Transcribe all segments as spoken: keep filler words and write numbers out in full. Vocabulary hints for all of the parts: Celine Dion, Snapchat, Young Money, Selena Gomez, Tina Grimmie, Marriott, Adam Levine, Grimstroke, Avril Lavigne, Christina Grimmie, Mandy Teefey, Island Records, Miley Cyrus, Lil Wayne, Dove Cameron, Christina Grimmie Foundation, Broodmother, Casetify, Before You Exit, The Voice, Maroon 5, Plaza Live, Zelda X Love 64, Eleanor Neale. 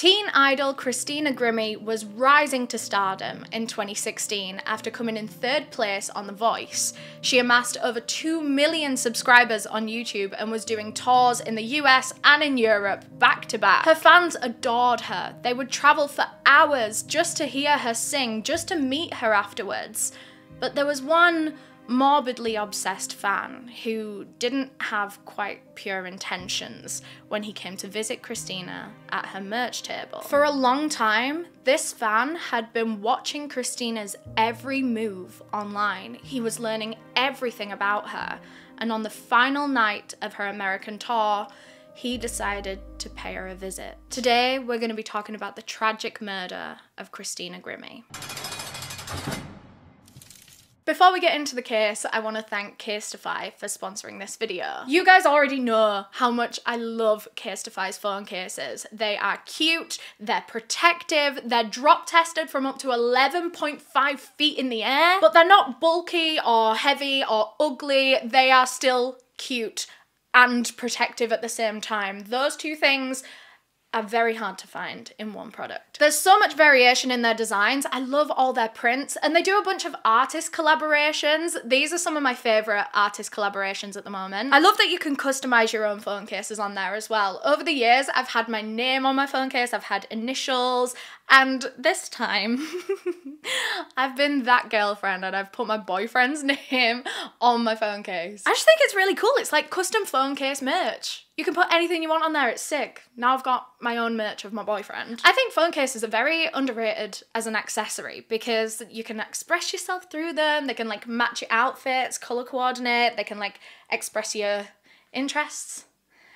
Teen idol Christina Grimmie was rising to stardom in twenty sixteen after coming in third place on The Voice. She amassed over two million subscribers on YouTube and was doing tours in the U S and in Europe back to back. Her fans adored her. They would travel for hours just to hear her sing, just to meet her afterwards. But there was one morbidly obsessed fan who didn't have quite pure intentions when he came to visit Christina at her merch table. For a long time, this fan had been watching Christina's every move online. He was learning everything about her, and on the final night of her American tour, he decided to pay her a visit. Today, we're going to be talking about the tragic murder of Christina Grimmie. Before we get into the case, I want to thank Casetify for sponsoring this video. You guys already know how much I love Casetify's phone cases. They are cute, they're protective, they're drop tested from up to eleven point five feet in the air, but they're not bulky or heavy or ugly. They are still cute and protective at the same time. Those two things are very hard to find in one product. There's so much variation in their designs. I love all their prints, and they do a bunch of artist collaborations. These are some of my favorite artist collaborations at the moment. I love that you can customize your own phone cases on there as well. Over the years, I've had my name on my phone case, I've had initials, and this time I've been that girlfriend and I've put my boyfriend's name on my phone case. I just think it's really cool. It's like custom phone case merch. You can put anything you want on there, it's sick. Now I've got my own merch of my boyfriend. I think phone cases are very underrated as an accessory because you can express yourself through them, they can like match your outfits, colour coordinate, they can like express your interests.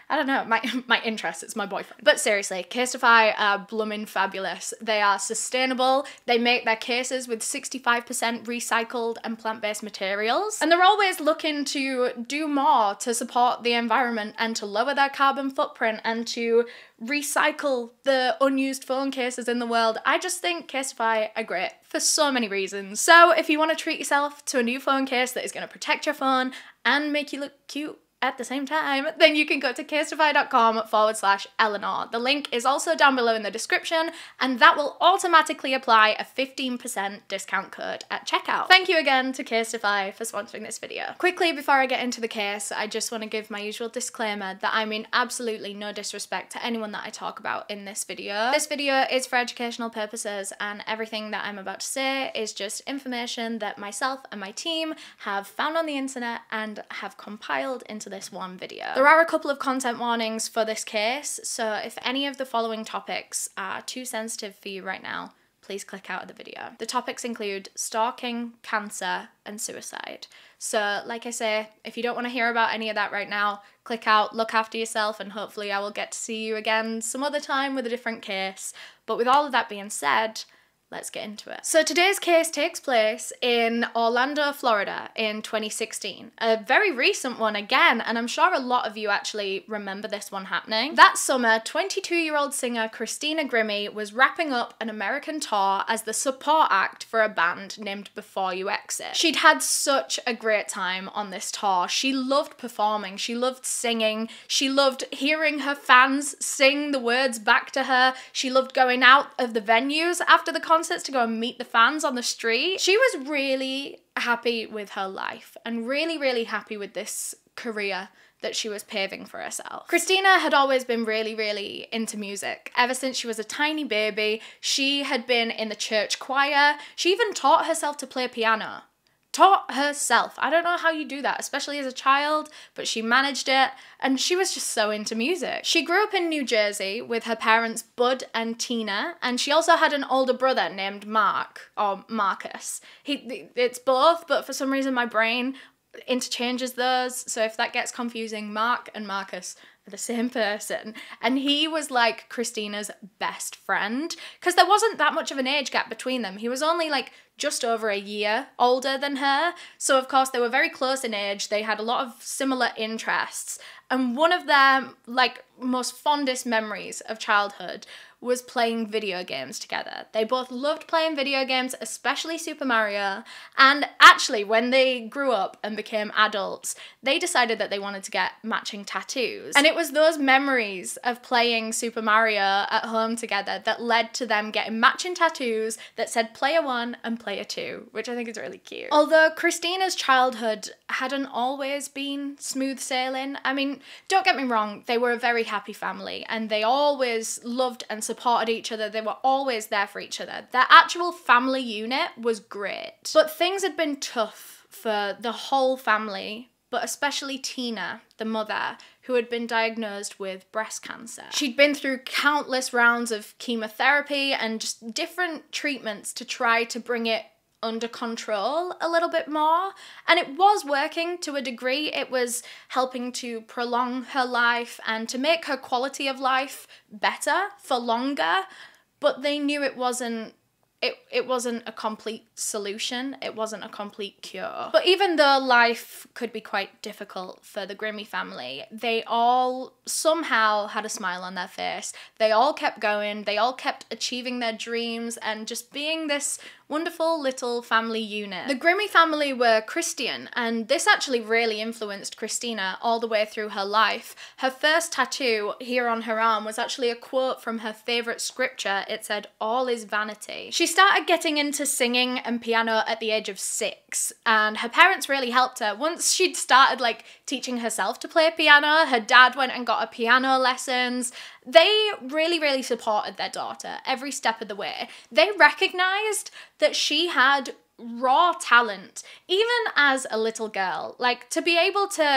I don't know, my my interest, it's my boyfriend. But seriously, Casetify are bloomin' fabulous. They are sustainable, they make their cases with sixty-five percent recycled and plant-based materials, and they're always looking to do more to support the environment and to lower their carbon footprint and to recycle the unused phone cases in the world. I just think Casetify are great for so many reasons. So if you want to treat yourself to a new phone case that is going to protect your phone and make you look cute at the same time, then you can go to casetify.com forward slash Eleanor. The link is also down below in the description, and that will automatically apply a fifteen percent discount code at checkout. Thank you again to Casetify for sponsoring this video. Quickly, before I get into the case, I just want to give my usual disclaimer that I mean absolutely no disrespect to anyone that I talk about in this video. This video is for educational purposes, and everything that I'm about to say is just information that myself and my team have found on the internet and have compiled into the this one video. There are a couple of content warnings for this case, so if any of the following topics are too sensitive for you right now, please click out of the video. The topics include stalking, cancer, and suicide. So, like I say, if you don't want to hear about any of that right now, click out, look after yourself, and hopefully I will get to see you again some other time with a different case. But with all of that being said, let's get into it. So today's case takes place in Orlando, Florida in twenty sixteen. A very recent one again, and I'm sure a lot of you actually remember this one happening. That summer, twenty-two-year-old singer Christina Grimmie was wrapping up an American tour as the support act for a band named Before You Exit. She'd had such a great time on this tour. She loved performing, she loved singing, she loved hearing her fans sing the words back to her, she loved going out of the venues after the concert to go and meet the fans on the street. She was really happy with her life and really, really happy with this career that she was paving for herself. Christina had always been really, really into music. Ever since she was a tiny baby, she had been in the church choir. She even taught herself to play piano. Taught herself. I don't know how you do that, especially as a child, but she managed it, and she was just so into music. She grew up in New Jersey with her parents Bud and Tina, and she also had an older brother named Mark, or Marcus. He, it's both, but for some reason my brain interchanges those, so if that gets confusing, Mark and Marcus are the same person. And he was like Christina's best friend, because there wasn't that much of an age gap between them. He was only like just over a year older than her, so of course they were very close in age, they had a lot of similar interests, and one of their like most fondest memories of childhood was playing video games together. They both loved playing video games, especially Super Mario, and actually when they grew up and became adults, they decided that they wanted to get matching tattoos. And it was those memories of playing Super Mario at home together that led to them getting matching tattoos that said Player One and Player Two, which I think is really cute. Although Christina's childhood hadn't always been smooth sailing. I mean, don't get me wrong, they were a very happy family and they always loved and supported each other. They were always there for each other. Their actual family unit was great. But things had been tough for the whole family, but especially Tina, the mother, who had been diagnosed with breast cancer. She'd been through countless rounds of chemotherapy and just different treatments to try to bring it under control a little bit more, and it was working to a degree. It was helping to prolong her life and to make her quality of life better for longer, but they knew it wasn't It, it wasn't a complete solution, it wasn't a complete cure. But even though life could be quite difficult for the Grimmie family, they all somehow had a smile on their face. They all kept going, they all kept achieving their dreams and just being this wonderful little family unit. The Grimmie family were Christian, and this actually really influenced Christina all the way through her life. Her first tattoo here on her arm was actually a quote from her favourite scripture. It said, "All is vanity." She started getting into singing and piano at the age of six, and her parents really helped her. Once she'd started like teaching herself to play piano, her dad went and got her piano lessons. They really, really supported their daughter every step of the way. They recognised that she had raw talent, even as a little girl. Like, to be able to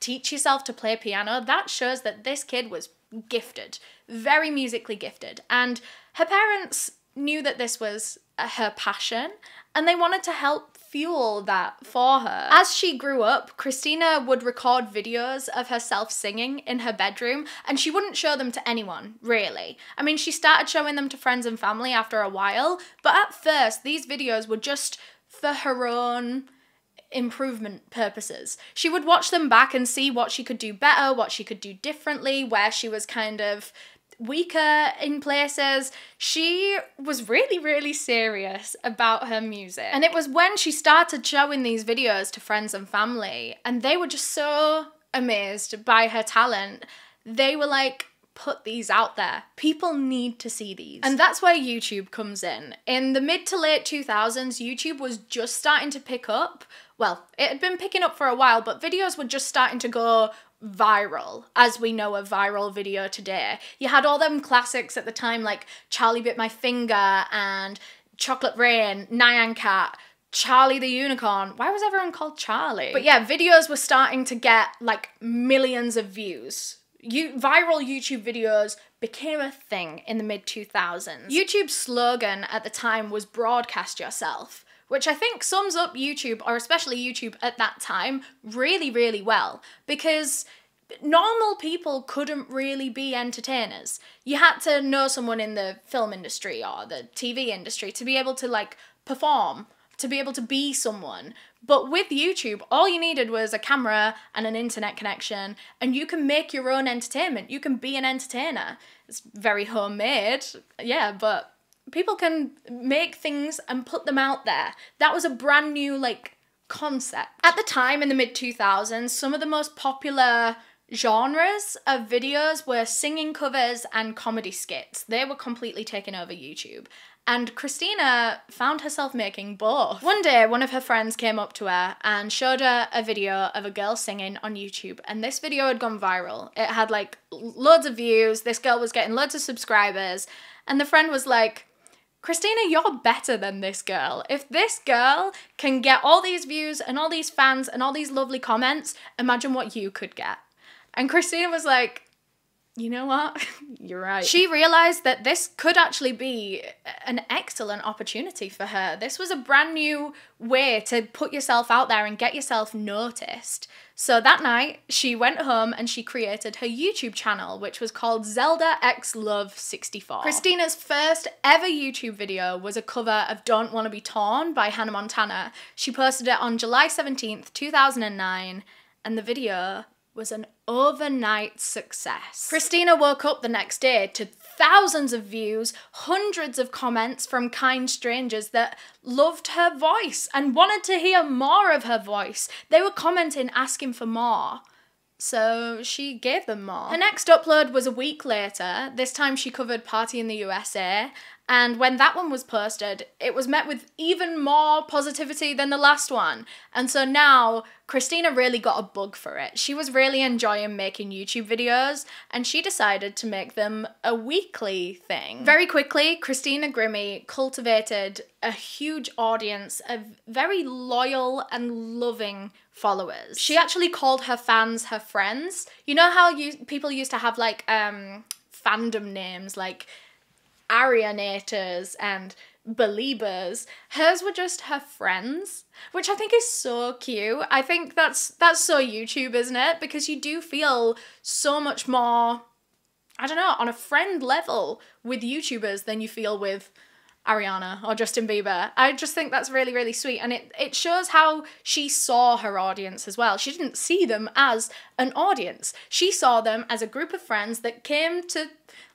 teach yourself to play piano, that shows that this kid was gifted, very musically gifted. And her parents knew that this was her passion, and they wanted to help fuel that for her. As she grew up, Christina would record videos of herself singing in her bedroom, and she wouldn't show them to anyone, really. I mean, she started showing them to friends and family after a while, but at first, these videos were just for her own improvement purposes. She would watch them back and see what she could do better, what she could do differently, where she was kind of weaker in places. She was really, really serious about her music. And it was when she started showing these videos to friends and family, and they were just so amazed by her talent. They were like, put these out there. People need to see these. And that's where YouTube comes in. In the mid to late two thousands, YouTube was just starting to pick up. Well, it had been picking up for a while, but videos were just starting to go viral, as we know a viral video today. You had all them classics at the time, like Charlie Bit My Finger and Chocolate Rain, Nyan Cat, Charlie the Unicorn. Why was everyone called Charlie? But yeah, videos were starting to get like millions of views. You, viral YouTube videos became a thing in the mid two thousands. YouTube's slogan at the time was broadcast yourself, which I think sums up YouTube, or especially YouTube at that time, really, really well, because normal people couldn't really be entertainers. You had to know someone in the film industry or the T V industry to be able to like perform, to be able to be someone. But with YouTube, all you needed was a camera and an internet connection, and you can make your own entertainment. You can be an entertainer. It's very homemade, yeah, but people can make things and put them out there. That was a brand new, like, concept. At the time, in the mid two thousands, some of the most popular genres of videos were singing covers and comedy skits. They were completely taking over YouTube. And Christina found herself making both. One day, one of her friends came up to her and showed her a video of a girl singing on YouTube, and this video had gone viral. It had, like, loads of views. This girl was getting loads of subscribers, and the friend was like, "Christina, you're better than this girl. If this girl can get all these views and all these fans and all these lovely comments, imagine what you could get." And Christina was like, you know what? You're right. She realised that this could actually be an excellent opportunity for her. This was a brand new way to put yourself out there and get yourself noticed. So that night, she went home and she created her YouTube channel, which was called Zelda X Love sixty-four. Christina's first ever YouTube video was a cover of Don't Wanna Be Torn by Hannah Montana. She posted it on July seventeenth, two thousand nine, and the video was an overnight success. Christina woke up the next day to thousands of views, hundreds of comments from kind strangers that loved her voice and wanted to hear more of her voice. They were commenting, asking for more. So she gave them more. Her next upload was a week later. This time she covered Party in the U S A. And when that one was posted, it was met with even more positivity than the last one. And so now, Christina really got a bug for it. She was really enjoying making YouTube videos, and she decided to make them a weekly thing. Very quickly, Christina Grimmie cultivated a huge audience of very loyal and loving followers. She actually called her fans her friends. You know how you, people used to have like um, fandom names, like Arianators and Beliebers? Hers were just her friends, which I think is so cute. I think that's that's so YouTube, isn't it? Because you do feel so much more, I don't know, on a friend level with YouTubers than you feel with Ariana or Justin Bieber. I just think that's really, really sweet. And it, it shows how she saw her audience as well. She didn't see them as an audience. She saw them as a group of friends that came to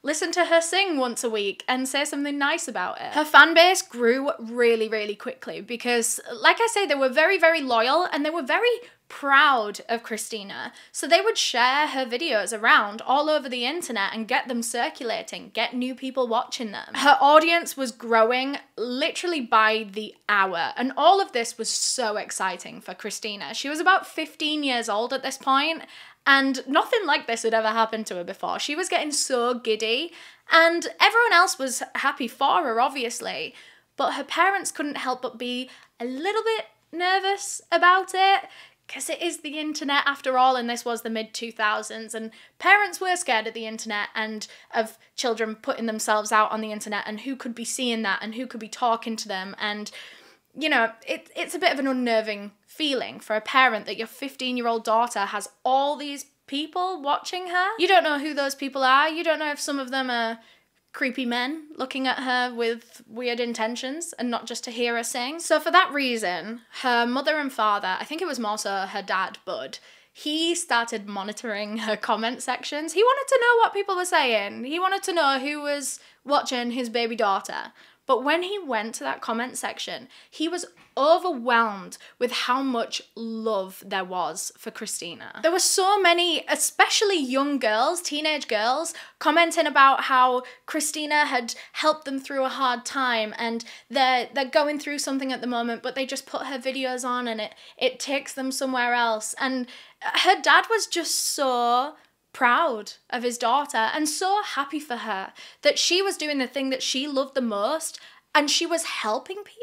listen to her sing once a week and say something nice about it. Her fan base grew really, really quickly because, like I say, they were very, very loyal and they were very proud of Christina. So they would share her videos around all over the internet and get them circulating, get new people watching them. Her audience was growing literally by the hour, and all of this was so exciting for Christina. She was about fifteen years old at this point, and nothing like this had ever happened to her before. She was getting so giddy, and everyone else was happy for her, obviously, but her parents couldn't help but be a little bit nervous about it, because it is the internet after all, and this was the mid two thousands, and parents were scared of the internet and of children putting themselves out on the internet, and who could be seeing that, and who could be talking to them, and you know, it, it's a bit of an unnerving feeling for a parent that your fifteen-year-old daughter has all these people watching her. You don't know who those people are. You don't know if some of them are creepy men looking at her with weird intentions and not just to hear her sing. So for that reason, her mother and father, I think it was more so her dad, Bud, he started monitoring her comment sections. He wanted to know what people were saying. He wanted to know who was watching his baby daughter. But when he went to that comment section, he was overwhelmed with how much love there was for Christina. There were so many, especially young girls, teenage girls, commenting about how Christina had helped them through a hard time, and they're, they're going through something at the moment, but they just put her videos on and it, it takes them somewhere else. And her dad was just so proud of his daughter and so happy for her that she was doing the thing that she loved the most and she was helping people.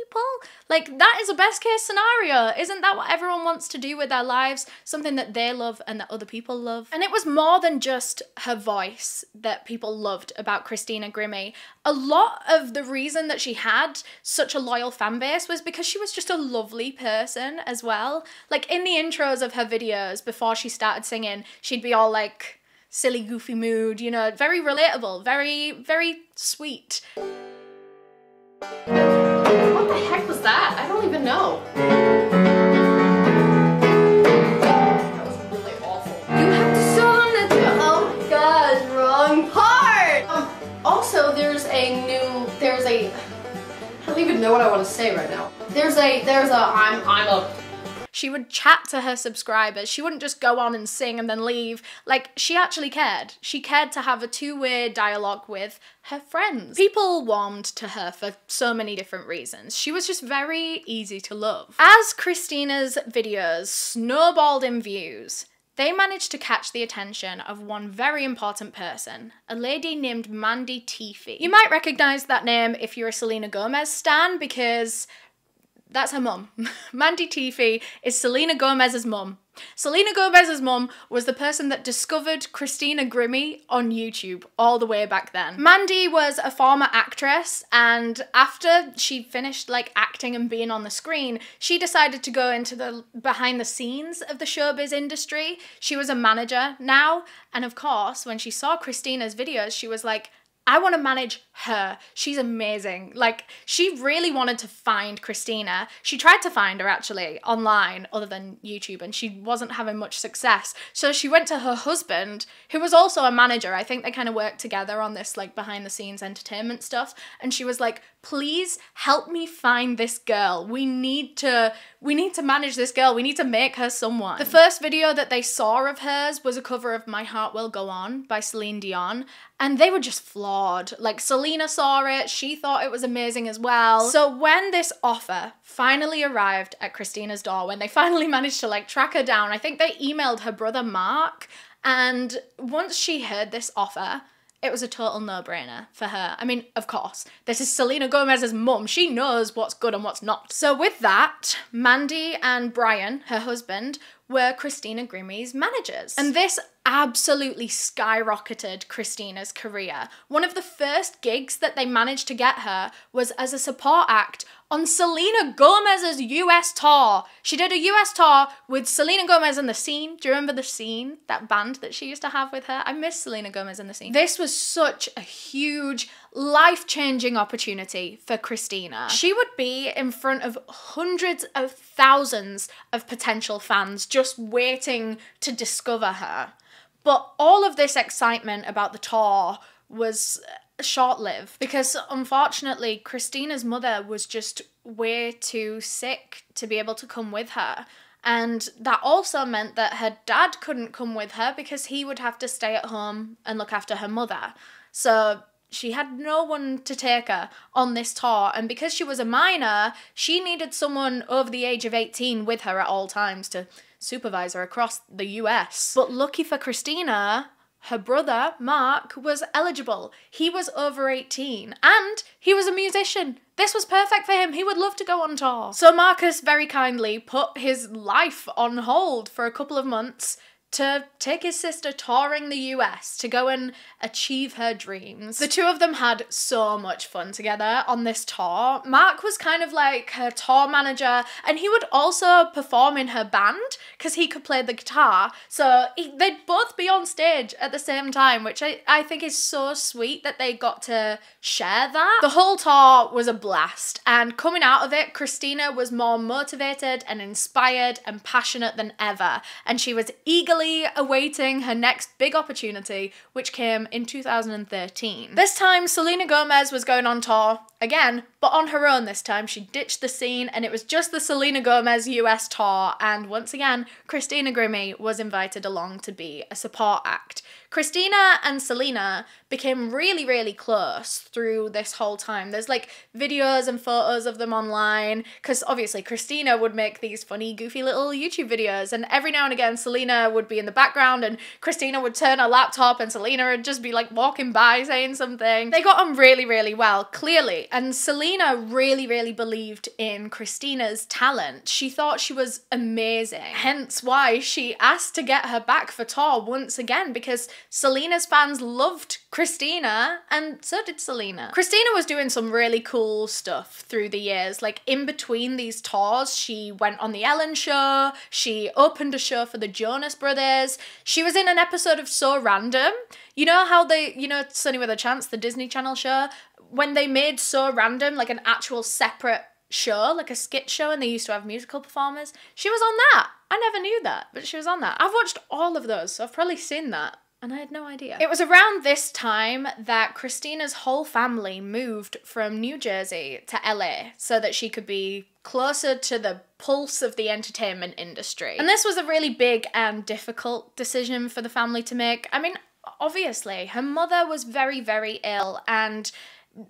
Like, that is a best case scenario. Isn't that what everyone wants to do with their lives? Something that they love and that other people love. And it was more than just her voice that people loved about Christina Grimmie. A lot of the reason that she had such a loyal fan base was because she was just a lovely person as well. Like, in the intros of her videos before she started singing, she'd be all like, silly, goofy mood, you know, very relatable, very, very sweet. What the heck was that? I don't even know. That was really awful. You have to sew on the door. Oh god, wrong part! Um, also, there's a new, there's a, I don't even know what I want to say right now. There's a, there's a, I'm, I'm a. She would chat to her subscribers. She wouldn't just go on and sing and then leave. Like, she actually cared. She cared to have a two-way dialogue with her friends. People warmed to her for so many different reasons. She was just very easy to love. As Christina's videos snowballed in views, they managed to catch the attention of one very important person, a lady named Mandy Teefey. You might recognize that name if you're a Selena Gomez stan, because that's her mum. Mandy Teefey is Selena Gomez's mum. Selena Gomez's mum was the person that discovered Christina Grimmie on YouTube all the way back then. Mandy was a former actress, and after she finished like acting and being on the screen, she decided to go into the behind the scenes of the showbiz industry. She was a manager now, and of course, when she saw Christina's videos, she was like, I want to manage her. She's amazing. Like, she really wanted to find Christina. She tried to find her actually online other than YouTube, and she wasn't having much success. So she went to her husband, who was also a manager. I think they kind of worked together on this like behind the scenes entertainment stuff. And she was like, please help me find this girl. We need to, we need to manage this girl. We need to make her someone. The first video that they saw of hers was a cover of My Heart Will Go On by Celine Dion. And they were just floored. Like, Selena saw it, she thought it was amazing as well. So when this offer finally arrived at Christina's door, when they finally managed to like track her down, I think they emailed her brother Mark. And once she heard this offer, it was a total no-brainer for her. I mean, of course, this is Selena Gomez's mum. She knows what's good and what's not. So with that, Mandy and Brian, her husband, were Christina Grimmie's managers. And this absolutely skyrocketed Christina's career. One of the first gigs that they managed to get her was as a support act on Selena Gomez's U S tour. She did a U S tour with Selena Gomez and The Scene. Do you remember The Scene? That band that she used to have with her? I miss Selena Gomez and The Scene. This was such a huge, life-changing opportunity for Christina. She would be in front of hundreds of thousands of potential fans just waiting to discover her. But all of this excitement about the tour was short-lived, because unfortunately Christina's mother was just way too sick to be able to come with her, and that also meant that her dad couldn't come with her because he would have to stay at home and look after her mother. So she had no one to take her on this tour, and because she was a minor, she needed someone over the age of eighteen with her at all times to supervise her across the U S. But lucky for Christina, her brother, Mark, was eligible. He was over eighteen and he was a musician. This was perfect for him. He would love to go on tour. So Marcus very kindly put his life on hold for a couple of months to take his sister touring the U S to go and achieve her dreams. The two of them had so much fun together on this tour. Mark was kind of like her tour manager, and he would also perform in her band because he could play the guitar. So he, they'd both be on stage at the same time, which I, I think is so sweet that they got to share that. The whole tour was a blast, and coming out of it, Christina was more motivated and inspired and passionate than ever, and she was eagerly awaiting her next big opportunity, which came in two thousand thirteen. This time Selena Gomez was going on tour again, but on her own this time. She ditched The Scene and it was just the Selena Gomez U S tour, and once again Christina Grimmie was invited along to be a support act. Christina and Selena became really, really close through this whole time. There's like videos and photos of them online, because obviously Christina would make these funny, goofy little YouTube videos, and every now and again Selena would be in the background and Christina would turn her laptop and Selena would just be like walking by saying something. They got on really, really well, clearly, and Selena really, really believed in Christina's talent. She thought she was amazing, hence why she asked to get her back for tour once again, because Selena's fans loved Christina, and so did Selena. Christina was doing some really cool stuff through the years. Like, in between these tours, she went on The Ellen Show, she opened a show for the Jonas Brothers, she was in an episode of So Random. You know how they, you know, Sunny with a Chance, the Disney Channel show, when they made So Random like an actual separate show, like a skit show, and they used to have musical performers? She was on that. I never knew that, but she was on that. I've watched all of those, so I've probably seen that. And I had no idea. It was around this time that Christina's whole family moved from New Jersey to L A so that she could be closer to the pulse of the entertainment industry. And this was a really big and difficult decision for the family to make. I mean, obviously, her mother was very, very ill, and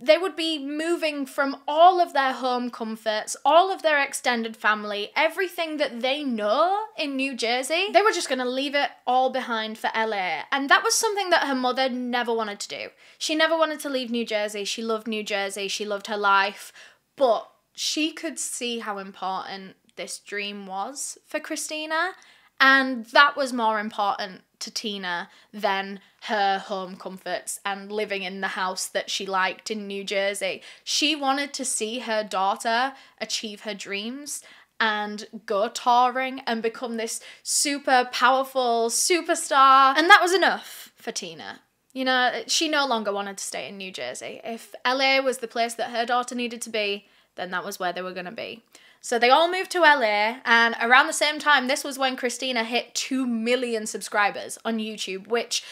they would be moving from all of their home comforts, all of their extended family, everything that they know in New Jersey. They were just gonna leave it all behind for L A. And that was something that her mother never wanted to do. She never wanted to leave New Jersey. She loved New Jersey, she loved her life, but she could see how important this dream was for Christina. And that was more important to Tina than her home comforts and living in the house that she liked in New Jersey. She wanted to see her daughter achieve her dreams and go touring and become this super powerful superstar. And that was enough for Tina. You know, she no longer wanted to stay in New Jersey. If L A was the place that her daughter needed to be, then that was where they were going to be. So they all moved to L A, and around the same time, this was when Christina hit two million subscribers on YouTube, which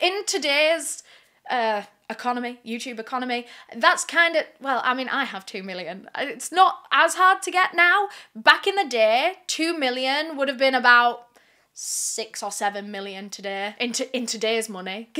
in today's uh, economy, YouTube economy, that's kind of, well, I mean, I have two million. It's not as hard to get now. Back in the day, two million would have been about six or seven million today in, t in today's money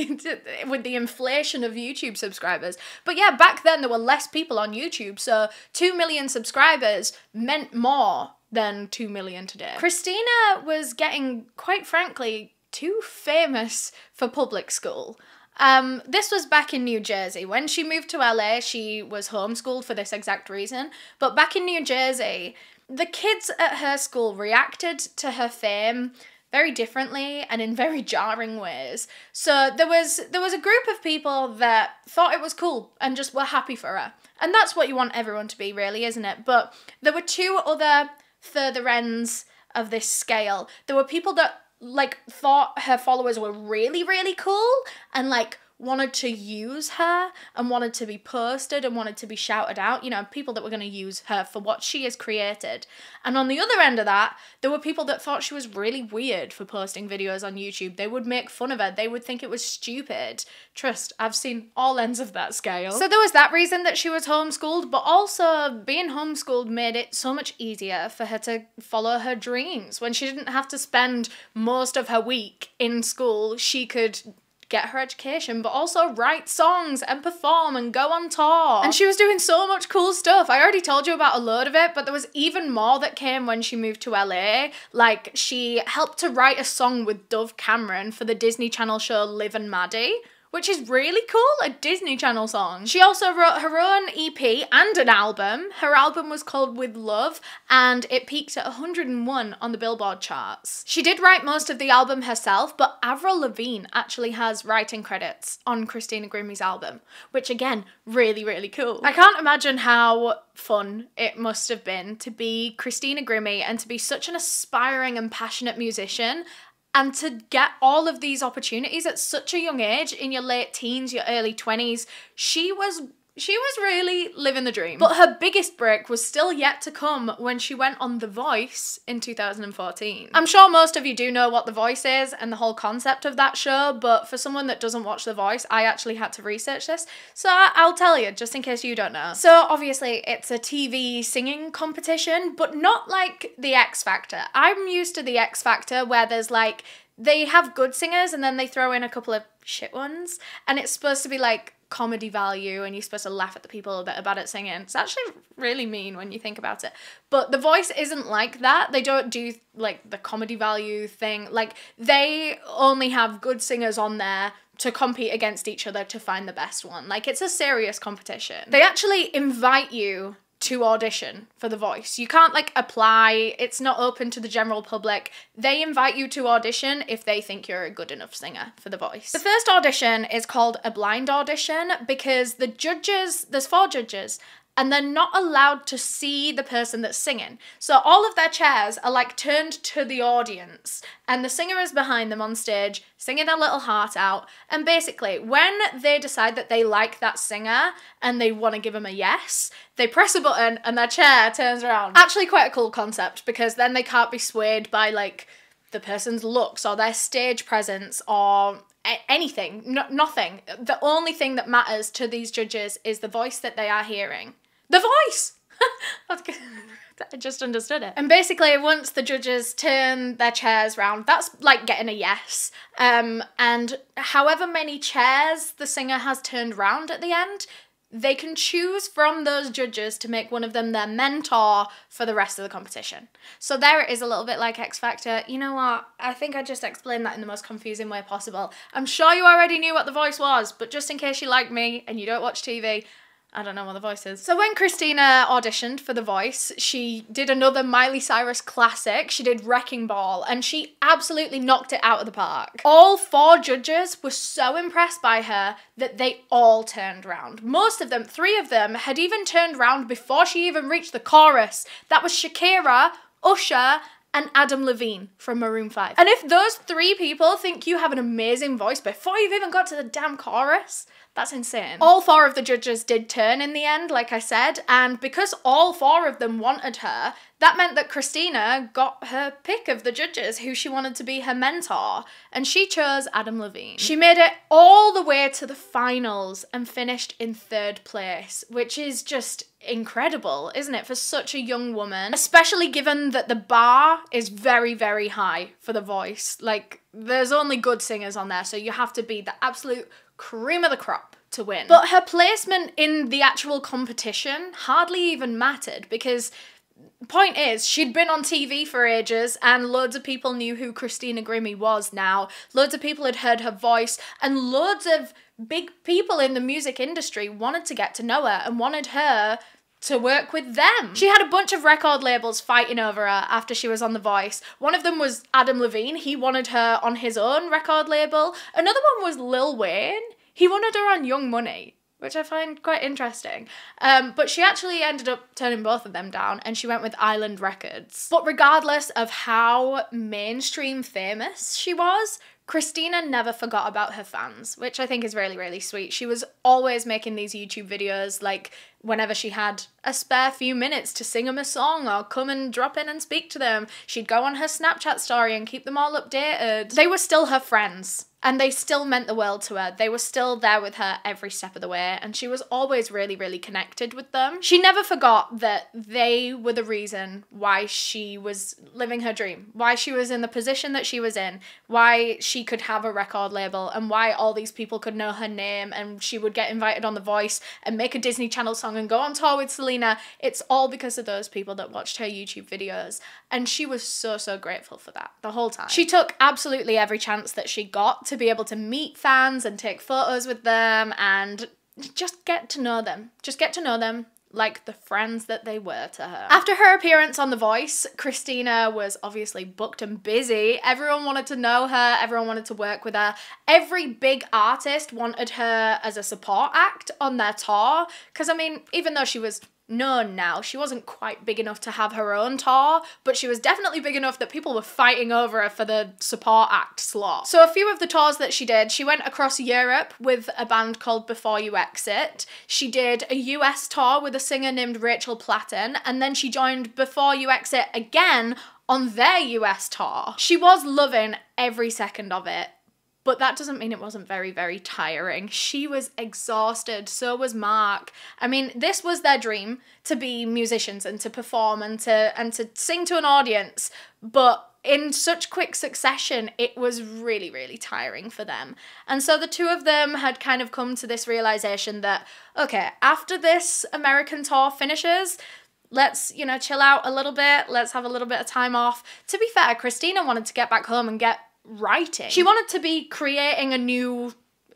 with the inflation of YouTube subscribers. But yeah, back then there were less people on YouTube, so two million subscribers meant more than two million today. Christina was getting, quite frankly, too famous for public school. Um, this was back in New Jersey. When she moved to L A, she was homeschooled for this exact reason. But back in New Jersey, the kids at her school reacted to her fame very differently and in very jarring ways. So there was there was a group of people that thought it was cool and just were happy for her. And that's what you want everyone to be, really, isn't it? But there were two other further ends of this scale. There were people that, like, thought her followers were really, really cool and, like, wanted to use her and wanted to be posted and wanted to be shouted out, you know, people that were going to use her for what she has created. And on the other end of that, there were people that thought she was really weird for posting videos on YouTube. They would make fun of her. They would think it was stupid. Trust, I've seen all ends of that scale. So there was that reason that she was homeschooled, but also being homeschooled made it so much easier for her to follow her dreams. When she didn't have to spend most of her week in school, she could get her education, but also write songs and perform and go on tour. And she was doing so much cool stuff. I already told you about a load of it, but there was even more that came when she moved to L A. Like, she helped to write a song with Dove Cameron for the Disney Channel show Liv and Maddie, which is really cool, a Disney Channel song. She also wrote her own E P and an album. Her album was called With Love, and it peaked at one hundred and one on the Billboard charts. She did write most of the album herself, but Avril Lavigne actually has writing credits on Christina Grimmie's album, which, again, really, really cool. I can't imagine how fun it must have been to be Christina Grimmie and to be such an aspiring and passionate musician, and to get all of these opportunities at such a young age, in your late teens, your early twenties, she was she was really living the dream. But her biggest break was still yet to come when she went on The Voice in two thousand fourteen. I'm sure most of you do know what The Voice is and the whole concept of that show, but for someone that doesn't watch The Voice, I actually had to research this, so I'll tell you, just in case you don't know. So obviously it's a T V singing competition, but not like The X Factor. I'm used to The X Factor, where there's like, they have good singers and then they throw in a couple of shit ones, and it's supposed to be like comedy value, and you're supposed to laugh at the people that are bad at singing. It's actually really mean when you think about it. But The Voice isn't like that. They don't do like the comedy value thing. Like, they only have good singers on there to compete against each other to find the best one. Like, it's a serious competition. They actually invite you to audition for The Voice. You can't like apply, it's not open to the general public. They invite you to audition if they think you're a good enough singer for The Voice. The first audition is called a blind audition because the judges, there's four judges, and they're not allowed to see the person that's singing. So all of their chairs are like turned to the audience, and the singer is behind them on stage singing their little heart out. And basically, when they decide that they like that singer and they want to give them a yes, they press a button and their chair turns around. Actually quite a cool concept, because then they can't be swayed by like the person's looks or their stage presence or anything, no nothing. The only thing that matters to these judges is the voice that they are hearing. The voice! I just understood it. And basically, once the judges turn their chairs round, that's like getting a yes. Um, and however many chairs the singer has turned round at the end, they can choose from those judges to make one of them their mentor for the rest of the competition. So there it is, a little bit like X Factor. You know what? I think I just explained that in the most confusing way possible. I'm sure you already knew what The Voice was, but just in case you like me and you don't watch T V, I don't know what The Voice is. So when Christina auditioned for The Voice, she did another Miley Cyrus classic. She did Wrecking Ball, and she absolutely knocked it out of the park. All four judges were so impressed by her that they all turned round. Most of them, three of them, had even turned round before she even reached the chorus. That was Shakira, Usher, and Adam Levine from Maroon five. And if those three people think you have an amazing voice before you've even got to the damn chorus, that's insane. All four of the judges did turn in the end, like I said, and because all four of them wanted her, that meant that Christina got her pick of the judges who she wanted to be her mentor, and she chose Adam Levine. She made it all the way to the finals and finished in third place, which is just incredible, isn't it, for such a young woman, especially given that the bar is very, very high for The Voice. Like, there's only good singers on there, so you have to be the absolute cream of the crop to win. But her placement in the actual competition hardly even mattered, because point is, she'd been on T V for ages and loads of people knew who Christina Grimmie was now. Loads of people had heard her voice, and loads of big people in the music industry wanted to get to know her and wanted her to work with them. She had a bunch of record labels fighting over her after she was on The Voice. One of them was Adam Levine. He wanted her on his own record label. Another one was Lil Wayne. He wanted her on Young Money, which I find quite interesting. Um, but she actually ended up turning both of them down, and she went with Island Records. But regardless of how mainstream famous she was, Christina never forgot about her fans, which I think is really, really sweet. She was always making these YouTube videos, like, whenever she had a spare few minutes to sing them a song or come and drop in and speak to them. She'd go on her Snapchat story and keep them all updated. They were still her friends, and they still meant the world to her. They were still there with her every step of the way, and she was always really, really connected with them. She never forgot that they were the reason why she was living her dream, why she was in the position that she was in, why she could have a record label, and why all these people could know her name, and she would get invited on The Voice and make a Disney Channel song and go on tour with Selena. It's all because of those people that watched her YouTube videos, and she was so, so grateful for that the whole time. She took absolutely every chance that she got to be able to meet fans and take photos with them and just get to know them. Just get to know them like the friends that they were to her. After her appearance on The Voice, Christina was obviously booked and busy. Everyone wanted to know her. Everyone wanted to work with her. Every big artist wanted her as a support act on their tour. Because, I mean, even though she was known now, she wasn't quite big enough to have her own tour, but she was definitely big enough that people were fighting over her for the support act slot. So a few of the tours that she did, she went across Europe with a band called Before You Exit. She did a U S tour with a singer named Rachel Platten, and then she joined Before You Exit again on their U S tour. She was loving every second of it. But that doesn't mean it wasn't very, very tiring. She was exhausted, so was Mark. I mean, this was their dream, to be musicians and to perform and to and to sing to an audience, but in such quick succession, it was really, really tiring for them. And so the two of them had kind of come to this realization that, okay, after this American tour finishes, let's, you know, chill out a little bit, let's have a little bit of time off. To be fair, Christina wanted to get back home and get writing. She wanted to be creating a new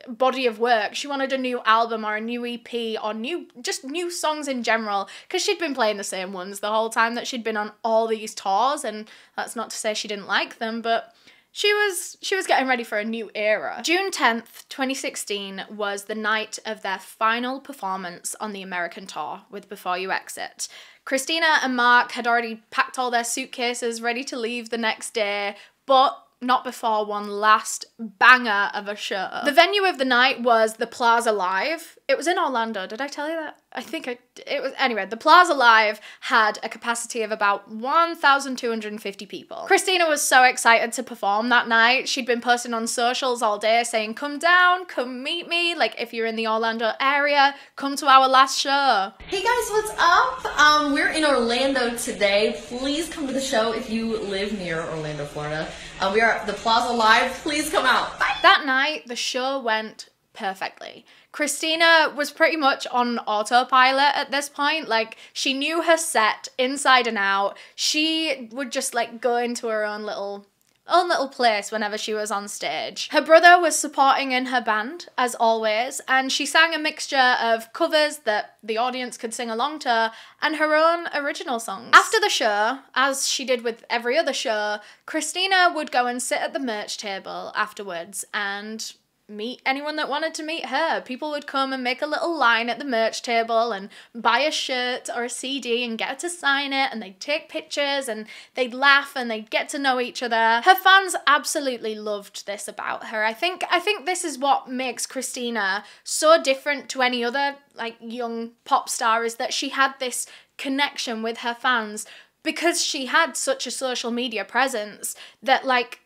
body of work. She wanted a new album or a new E P or new, just new songs in general, because she'd been playing the same ones the whole time that she'd been on all these tours, and that's not to say she didn't like them, but She was she was getting ready for a new era. June tenth, twenty sixteen was the night of their final performance on the American tour with Before You Exit. Christina and Mark had already packed all their suitcases ready to leave the next day, but not before one last banger of a show. The venue of the night was the Plaza Live. It was in Orlando, did I tell you that? I think I, it was, anyway, the Plaza Live had a capacity of about one thousand two hundred fifty people. Christina was so excited to perform that night. She'd been posting on socials all day saying, come down, come meet me. Like, if you're in the Orlando area, come to our last show. Hey guys, what's up? Um, we're in Orlando today. Please come to the show if you live near Orlando, Florida. Uh, we are at the Plaza Live. Please come out. Bye. That night, the show went perfectly. Christina was pretty much on autopilot at this point. Like, she knew her set inside and out. She would just, like, go into her own little own little place whenever she was on stage. Her brother was supporting in her band, as always, and she sang a mixture of covers that the audience could sing along to and her own original songs. After the show, as she did with every other show, Christina would go and sit at the merch table afterwards and meet anyone that wanted to meet her. People would come and make a little line at the merch table and buy a shirt or a C D and get her to sign it, and they'd take pictures and they'd laugh and they'd get to know each other. Her fans absolutely loved this about her. I think I think this is what makes Christina so different to any other like young pop star, is that she had this connection with her fans because she had such a social media presence that, like,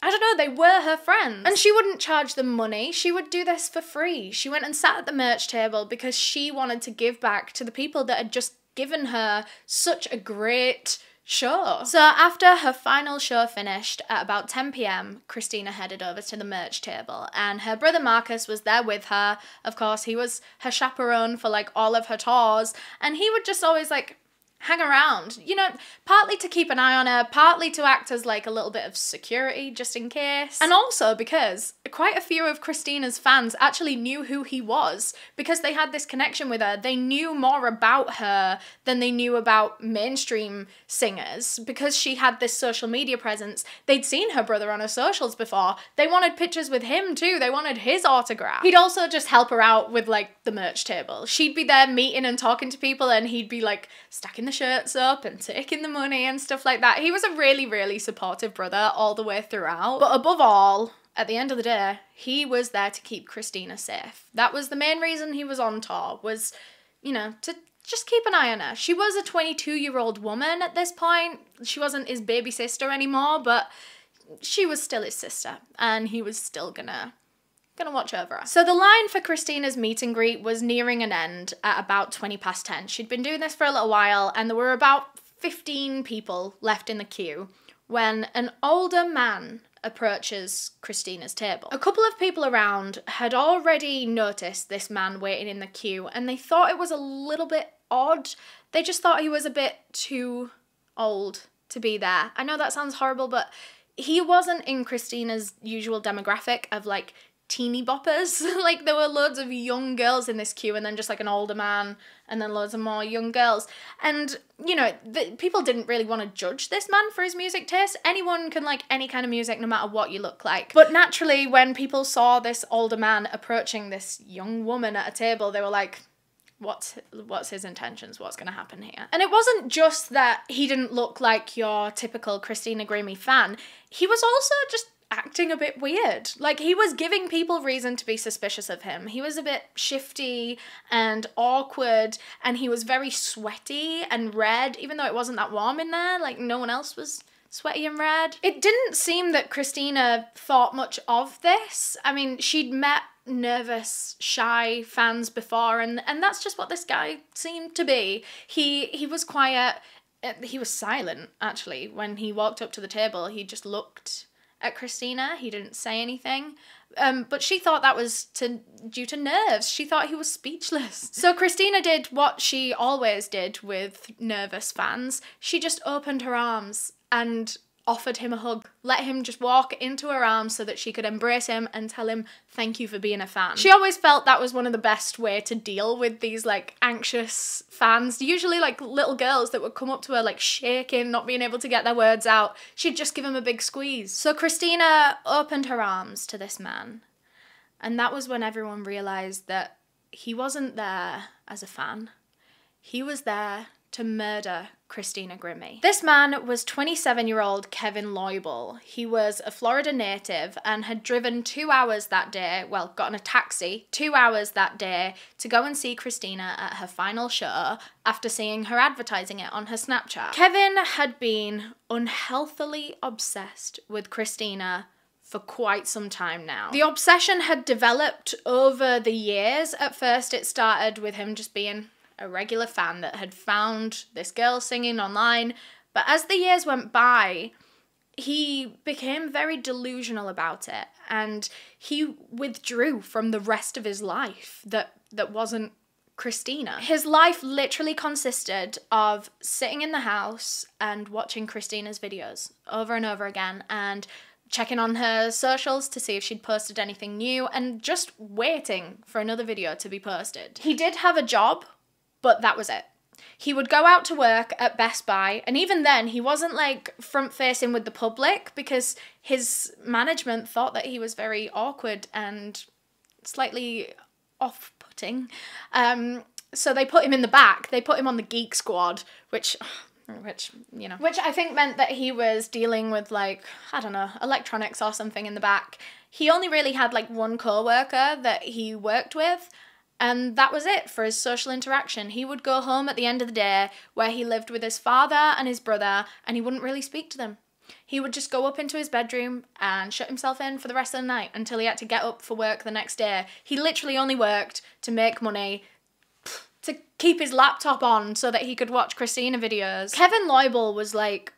I don't know, they were her friends. And she wouldn't charge them money, she would do this for free. She went and sat at the merch table because she wanted to give back to the people that had just given her such a great show. So after her final show finished at about ten p m, Christina headed over to the merch table and her brother Marcus was there with her. Of course, he was her chaperone for like all of her tours, and he would just always like hang around, you know, partly to keep an eye on her, partly to act as like a little bit of security just in case. And also because quite a few of Christina's fans actually knew who he was because they had this connection with her. They knew more about her than they knew about mainstream singers because she had this social media presence. They'd seen her brother on her socials before. They wanted pictures with him too. They wanted his autograph. He'd also just help her out with like the merch table. She'd be there meeting and talking to people and he'd be like stacking the shirts up and taking the money and stuff like that. He was a really, really supportive brother all the way throughout. But above all, at the end of the day, he was there to keep Christina safe. That was the main reason he was on tour, was, you know, to just keep an eye on her. She was a twenty-two-year-old woman at this point. She wasn't his baby sister anymore, but she was still his sister and he was still gonna gonna watch over her. So the line for Christina's meet and greet was nearing an end at about twenty past ten. She'd been doing this for a little while and there were about fifteen people left in the queue when an older man approaches Christina's table. A couple of people around had already noticed this man waiting in the queue and they thought it was a little bit odd. They just thought he was a bit too old to be there. I know that sounds horrible, but he wasn't in Christina's usual demographic of like teeny boppers. Like there were loads of young girls in this queue and then just like an older man and then loads of more young girls. And you know, the, people didn't really want to judge this man for his music taste. Anyone can like any kind of music no matter what you look like. But naturally when people saw this older man approaching this young woman at a table, they were like, What's, what's his intentions? What's going to happen here? And it wasn't just that he didn't look like your typical Christina Grimmie fan. He was also just acting a bit weird. Like he was giving people reason to be suspicious of him. He was a bit shifty and awkward and he was very sweaty and red, even though it wasn't that warm in there. Like no one else was sweaty and red. It didn't seem that Christina thought much of this. I mean, she'd met nervous, shy fans before and, and that's just what this guy seemed to be. He, he was quiet. He was silent actually. When he walked up to the table, he just looked at Christina. He didn't say anything, um, but she thought that was to, due to nerves. She thought he was speechless. So Christina did what she always did with nervous fans. She just opened her arms and offered him a hug. Let him just walk into her arms so that she could embrace him and tell him thank you for being a fan. She always felt that was one of the best way to deal with these like anxious fans, usually like little girls that would come up to her like shaking, not being able to get their words out. She'd just give him a big squeeze. So Christina opened her arms to this man and that was when everyone realised that he wasn't there as a fan. He was there to murder Christina Grimmie. This man was twenty-seven-year-old Kevin Loibl. He was a Florida native and had driven two hours that day, well, gotten a taxi, two hours that day to go and see Christina at her final show after seeing her advertising it on her Snapchat. Kevin had been unhealthily obsessed with Christina for quite some time now. The obsession had developed over the years. At first it started with him just being a regular fan that had found this girl singing online, but as the years went by, he became very delusional about it and he withdrew from the rest of his life that, that wasn't Christina. His life literally consisted of sitting in the house and watching Christina's videos over and over again and checking on her socials to see if she'd posted anything new and just waiting for another video to be posted. He did have a job, but that was it. He would go out to work at Best Buy, and even then he wasn't like front-facing with the public because his management thought that he was very awkward and slightly off-putting. Um, so they put him in the back. They put him on the Geek Squad, which... Which, you know, which I think meant that he was dealing with, like, I don't know, electronics or something in the back. He only really had like one co-worker that he worked with, and that was it for his social interaction. He would go home at the end of the day where he lived with his father and his brother, and he wouldn't really speak to them. He would just go up into his bedroom and shut himself in for the rest of the night until he had to get up for work the next day. He literally only worked to make money, to keep his laptop on so that he could watch Christina videos. Kevin Loibl was like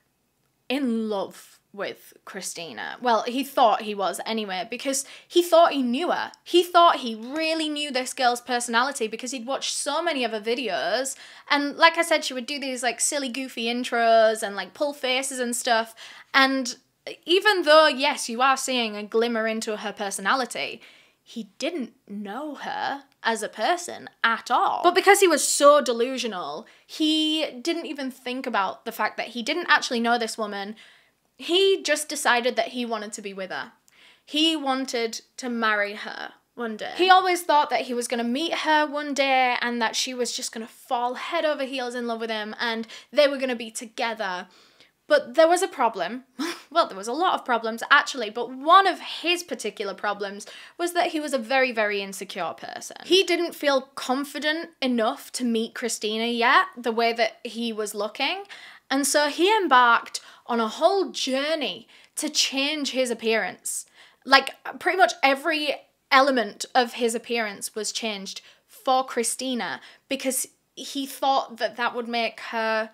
in love with Christina. Well, he thought he was anyway, because he thought he knew her. He thought he really knew this girl's personality because he'd watched so many of her videos. And like I said, she would do these like silly, goofy intros and like pull faces and stuff. And even though, yes, you are seeing a glimmer into her personality, he didn't know her as a person at all. But because he was so delusional, he didn't even think about the fact that he didn't actually know this woman. He just decided that he wanted to be with her. He wanted to marry her one day. He always thought that he was gonna meet her one day and that she was just gonna fall head over heels in love with him and they were gonna be together. But there was a problem. Well, there was a lot of problems actually, but one of his particular problems was that he was a very, very insecure person. He didn't feel confident enough to meet Christina yet, the way that he was looking. And so he embarked on a whole journey to change his appearance. Like pretty much every element of his appearance was changed for Christina because he thought that that would make her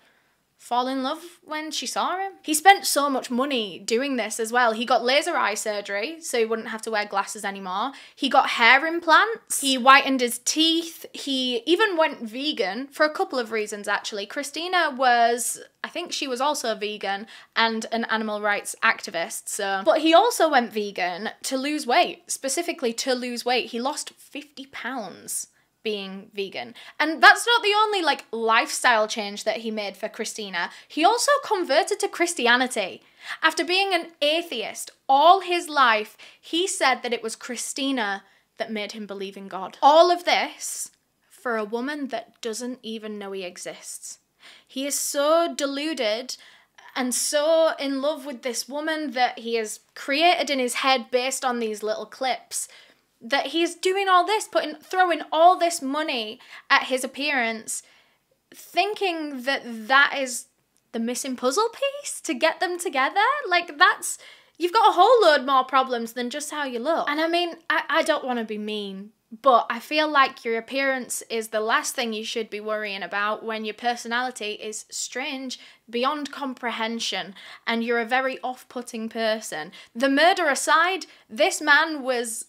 fall in love when she saw him. He spent so much money doing this as well. He got laser eye surgery so he wouldn't have to wear glasses anymore. He got hair implants. He whitened his teeth. He even went vegan for a couple of reasons actually. Christina was, I think she was also vegan and an animal rights activist, so. But he also went vegan to lose weight, specifically to lose weight. He lost fifty pounds. Being vegan. And that's not the only like lifestyle change that he made for Christina. He also converted to Christianity. After being an atheist all his life, he said that it was Christina that made him believe in God. All of this for a woman that doesn't even know he exists. He is so deluded and so in love with this woman that he has created in his head based on these little clips, that he's doing all this, putting, throwing all this money at his appearance, thinking that that is the missing puzzle piece to get them together. Like that's, you've got a whole load more problems than just how you look. And I mean, I, I don't want to be mean, but I feel like your appearance is the last thing you should be worrying about when your personality is strange beyond comprehension and you're a very off-putting person. The murder aside, this man was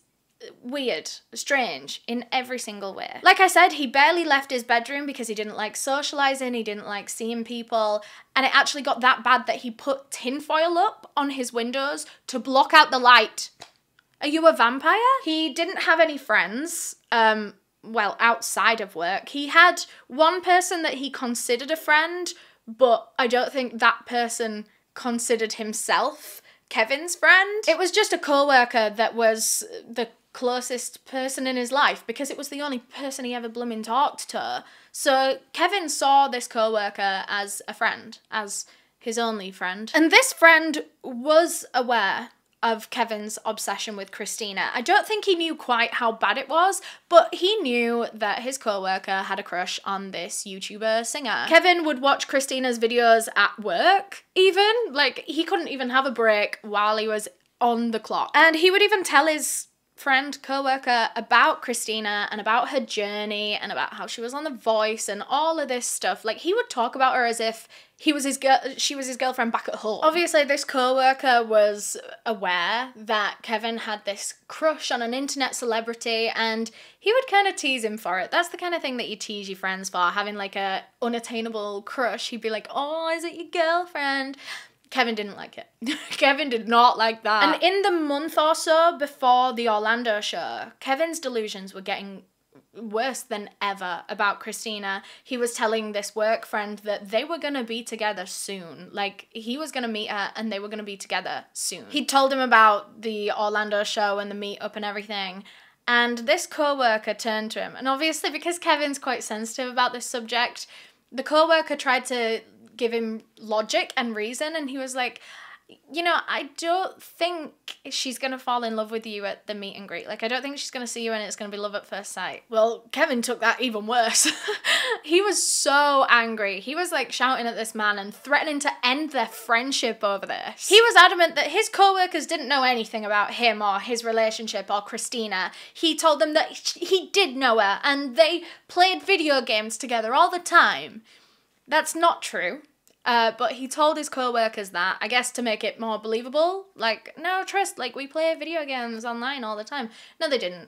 weird, strange, in every single way. Like I said, he barely left his bedroom because he didn't like socializing, he didn't like seeing people, and it actually got that bad that he put tinfoil up on his windows to block out the light. Are you a vampire? He didn't have any friends, um, well, outside of work. He had one person that he considered a friend, but I don't think that person considered himself Kevin's friend. It was just a co-worker that was the closest person in his life because it was the only person he ever blooming talked to. So Kevin saw this co-worker as a friend, as his only friend. And this friend was aware of Kevin's obsession with Christina. I don't think he knew quite how bad it was, but he knew that his co-worker had a crush on this YouTuber singer. Kevin would watch Christina's videos at work, even. Like, he couldn't even have a break while he was on the clock. And he would even tell his friend, co-worker, about Christina and about her journey and about how she was on The Voice and all of this stuff. Like, he would talk about her as if he was his girl, she was his girlfriend back at home. Obviously, this co-worker was aware that Kevin had this crush on an internet celebrity and he would kind of tease him for it. That's the kind of thing that you tease your friends for, having like a unattainable crush. He'd be like, oh, is it your girlfriend? Kevin didn't like it. Kevin did not like that. And in the month or so before the Orlando show, Kevin's delusions were getting worse than ever about Christina. He was telling this work friend that they were gonna be together soon. Like, he was gonna meet her and they were gonna be together soon. He told him about the Orlando show and the meetup and everything. And this co-worker turned to him. And obviously, because Kevin's quite sensitive about this subject, the co-worker tried to give him logic and reason. And he was like, you know, I don't think she's going to fall in love with you at the meet and greet. Like, I don't think she's going to see you and it's going to be love at first sight. Well, Kevin took that even worse. He was so angry. He was, like, shouting at this man and threatening to end their friendship over this. He was adamant that his co-workers didn't know anything about him or his relationship or Christina. He told them that he did know her and they played video games together all the time. That's not true. Uh, but he told his co-workers that, I guess to make it more believable. Like, no, trust, like, we play video games online all the time. No, they didn't.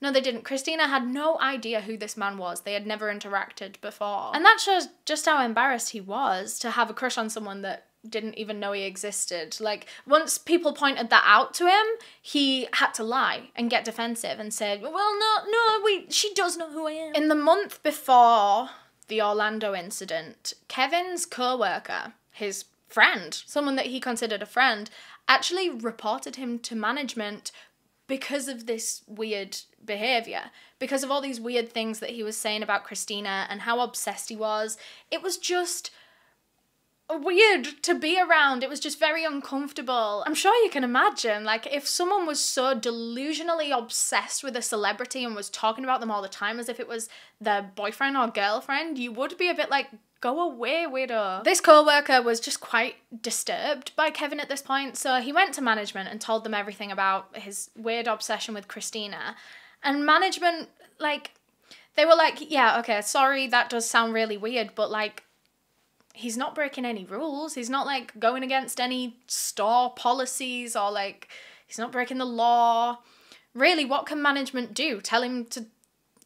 No, they didn't. Christina had no idea who this man was. They had never interacted before. And that shows just how embarrassed he was to have a crush on someone that didn't even know he existed. Like, once people pointed that out to him, he had to lie and get defensive and said, well, no, no, we, she does know who I am. In the month before the Orlando incident, Kevin's co-worker, his friend, someone that he considered a friend, actually reported him to management because of this weird behavior, because of all these weird things that he was saying about Christina and how obsessed he was. It was just weird to be around. It was just very uncomfortable. I'm sure you can imagine, like, if someone was so delusionally obsessed with a celebrity and was talking about them all the time as if it was their boyfriend or girlfriend, you would be a bit like, go away, weirdo. This co-worker was just quite disturbed by Kevin at this point, so he went to management and told them everything about his weird obsession with Christina. And management, like, they were like, yeah, okay, sorry, that does sound really weird, but, like, he's not breaking any rules. He's not, like, going against any store policies or, like, he's not breaking the law. Really, what can management do? Tell him to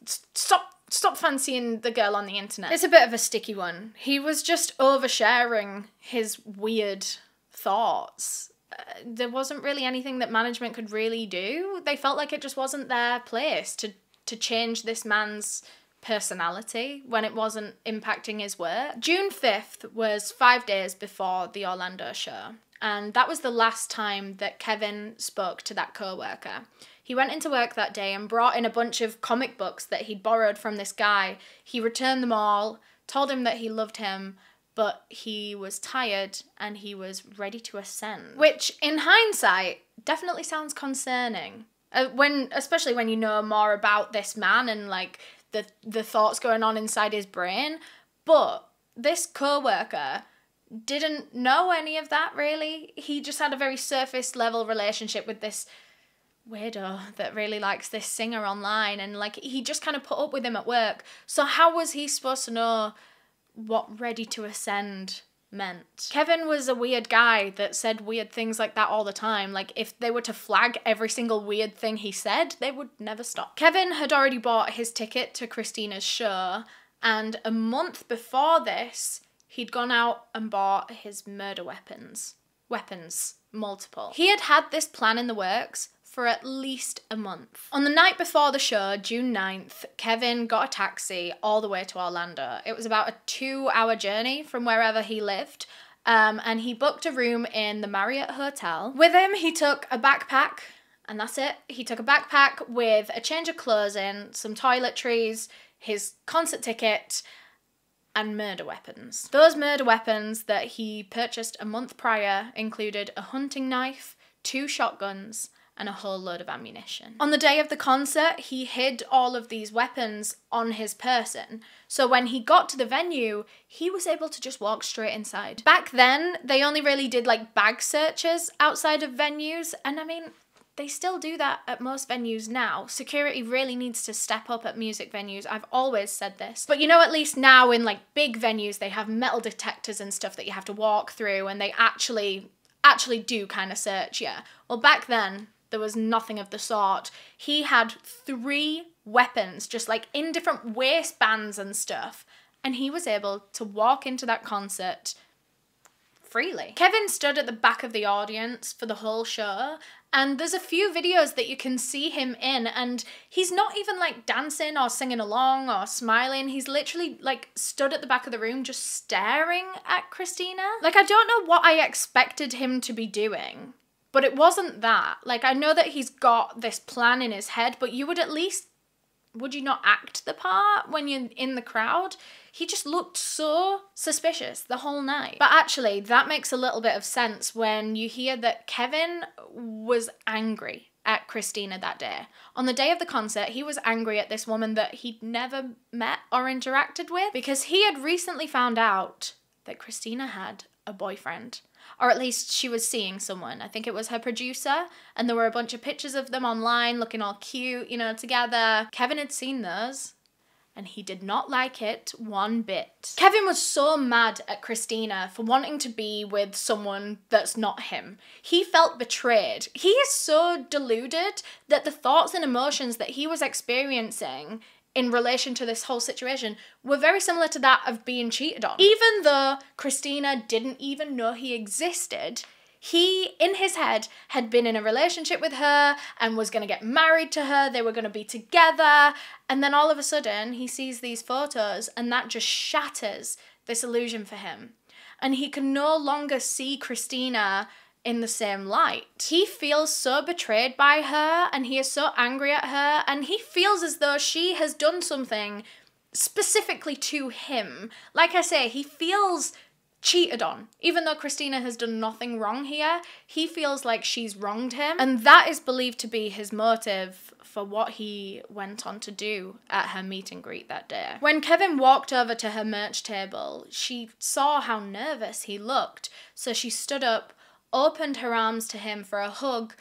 stop stop fancying the girl on the internet. It's a bit of a sticky one. He was just oversharing his weird thoughts. Uh, there wasn't really anything that management could really do. They felt like it just wasn't their place to, to change this man's personality when it wasn't impacting his work. June fifth was five days before the Orlando show, and that was the last time that Kevin spoke to that co-worker. He went into work that day and brought in a bunch of comic books that he'd borrowed from this guy. He returned them all, told him that he loved him, but he was tired and he was ready to ascend. Which, in hindsight, definitely sounds concerning. Uh, when, especially when you know more about this man and, like, the the thoughts going on inside his brain. But this co-worker didn't know any of that, really. He just had a very surface level relationship with this weirdo that really likes this singer online, and, like, he just kind of put up with him at work. So how was he supposed to know what ready to ascend meant? Kevin was a weird guy that said weird things like that all the time. Like, if they were to flag every single weird thing he said, they would never stop. Kevin had already bought his ticket to Christina's show, and a month before this, he'd gone out and bought his murder weapons. Weapons, multiple. He had had this plan in the works for at least a month. On the night before the show, June ninth, Kevin got a taxi all the way to Orlando. It was about a two hour journey from wherever he lived, um, and he booked a room in the Marriott Hotel. With him, he took a backpack, and that's it. He took a backpack with a change of clothes in, some toiletries, his concert ticket, and murder weapons. Those murder weapons that he purchased a month prior included a hunting knife, two shotguns, and a whole load of ammunition. On the day of the concert, he hid all of these weapons on his person. So when he got to the venue, he was able to just walk straight inside. Back then, they only really did, like, bag searches outside of venues. And I mean, they still do that at most venues now. Security really needs to step up at music venues. I've always said this. But, you know, at least now in, like, big venues, they have metal detectors and stuff that you have to walk through, and they actually, actually do kind of search, yeah. Well, back then, there was nothing of the sort. He had three weapons, just, like, in different waistbands and stuff. And he was able to walk into that concert freely. Kevin stood at the back of the audience for the whole show, and there's a few videos that you can see him in, and he's not even like dancing or singing along or smiling. He's literally like stood at the back of the room just staring at Christina. Like, I don't know what I expected him to be doing, but it wasn't that. Like, I know that he's got this plan in his head, but you would at least, would you not act the part when you're in the crowd? He just looked so suspicious the whole night. But actually, that makes a little bit of sense when you hear that Kevin was angry at Christina that day. On the day of the concert, he was angry at this woman that he'd never met or interacted with, because he had recently found out that Christina had a boyfriend. Or at least she was seeing someone. I think it was her producer, and there were a bunch of pictures of them online looking all cute, you know, together. Kevin had seen those, and he did not like it one bit. Kevin was so mad at Christina for wanting to be with someone that's not him. He felt betrayed. He is so deluded that the thoughts and emotions that he was experiencing in relation to this whole situation were very similar to that of being cheated on. Even though Christina didn't even know he existed, he, in his head, had been in a relationship with her and was gonna get married to her, they were gonna be together, and then all of a sudden he sees these photos, and that just shatters this illusion for him. And he can no longer see Christina in the same light. He feels so betrayed by her, and he is so angry at her, and he feels as though she has done something specifically to him. Like I say, he feels cheated on. Even though Christina has done nothing wrong here, he feels like she's wronged him, and that is believed to be his motive for what he went on to do at her meet and greet that day. When Kevin walked over to her merch table, she saw how nervous he looked, so she stood up, opened her arms to him for a hug,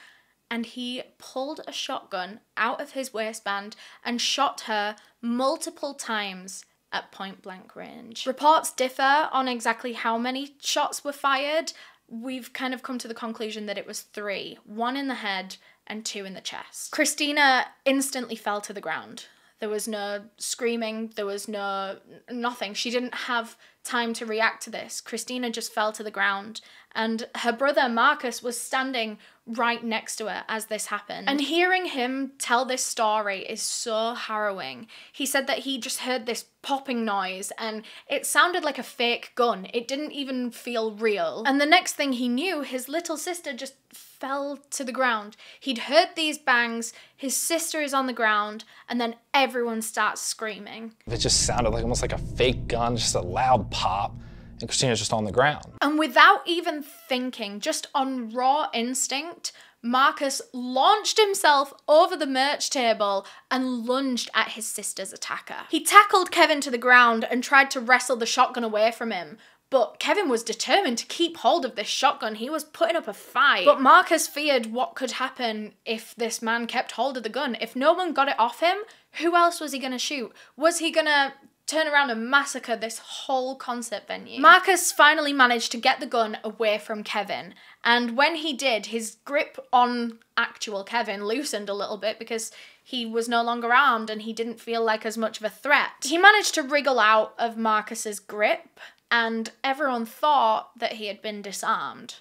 and he pulled a shotgun out of his waistband and shot her multiple times at point blank range. Reports differ on exactly how many shots were fired. We've kind of come to the conclusion that it was three, one in the head and two in the chest. Christina instantly fell to the ground. There was no screaming, there was no nothing. She didn't have time to react to this. Christina just fell to the ground, and her brother Marcus was standing right next to her as this happened. And hearing him tell this story is so harrowing. He said that he just heard this popping noise, and it sounded like a fake gun. It didn't even feel real. And the next thing he knew, his little sister just fell to the ground. He'd heard these bangs, his sister is on the ground, and then everyone starts screaming. It just sounded like almost like a fake gun, just a loud pop, and Christina's just on the ground. And without even thinking, just on raw instinct, Marcus launched himself over the merch table and lunged at his sister's attacker. He tackled Kevin to the ground and tried to wrestle the shotgun away from him, but Kevin was determined to keep hold of this shotgun. He was putting up a fight. But Marcus feared what could happen if this man kept hold of the gun. If no one got it off him, who else was he gonna shoot? Was he gonna turn around and massacre this whole concert venue? Marcus finally managed to get the gun away from Kevin, and when he did, his grip on actual Kevin loosened a little bit because he was no longer armed and he didn't feel like as much of a threat. He managed to wriggle out of Marcus's grip, and everyone thought that he had been disarmed.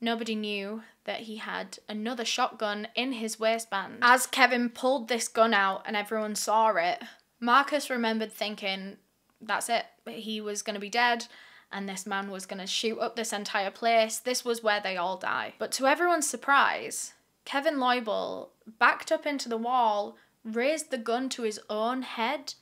Nobody knew that he had another shotgun in his waistband. As Kevin pulled this gun out and everyone saw it, Marcus remembered thinking, that's it, he was gonna be dead, and this man was gonna shoot up this entire place. This was where they all die. But to everyone's surprise, Kevin Loibl backed up into the wall, raised the gun to his own head,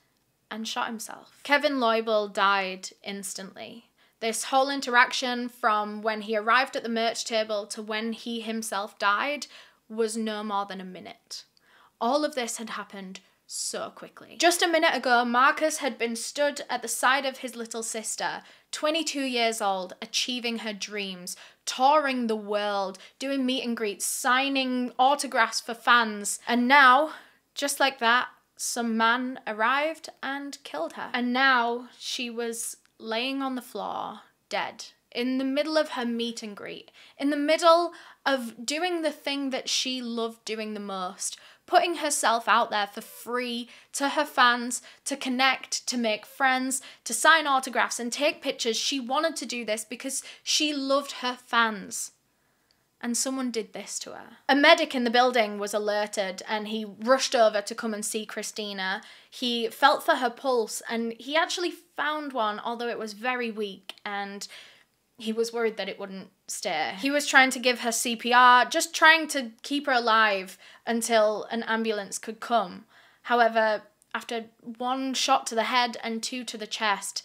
and shot himself. Kevin Loibl died instantly. This whole interaction from when he arrived at the merch table to when he himself died was no more than a minute. All of this had happened so quickly. Just a minute ago, Marcus had been stood at the side of his little sister, twenty-two years old, achieving her dreams, touring the world, doing meet and greets, signing autographs for fans. And now, just like that, some man arrived and killed her. And now she was laying on the floor, dead, in the middle of her meet and greet, in the middle of doing the thing that she loved doing the most, putting herself out there for free to her fans, to connect, to make friends, to sign autographs and take pictures. She wanted to do this because she loved her fans. And someone did this to her. A medic in the building was alerted and he rushed over to come and see Christina. He felt for her pulse and he actually found one, although it was very weak, and he was worried that it wouldn't stay. He was trying to give her C P R, just trying to keep her alive until an ambulance could come. However, after one shot to the head and two to the chest,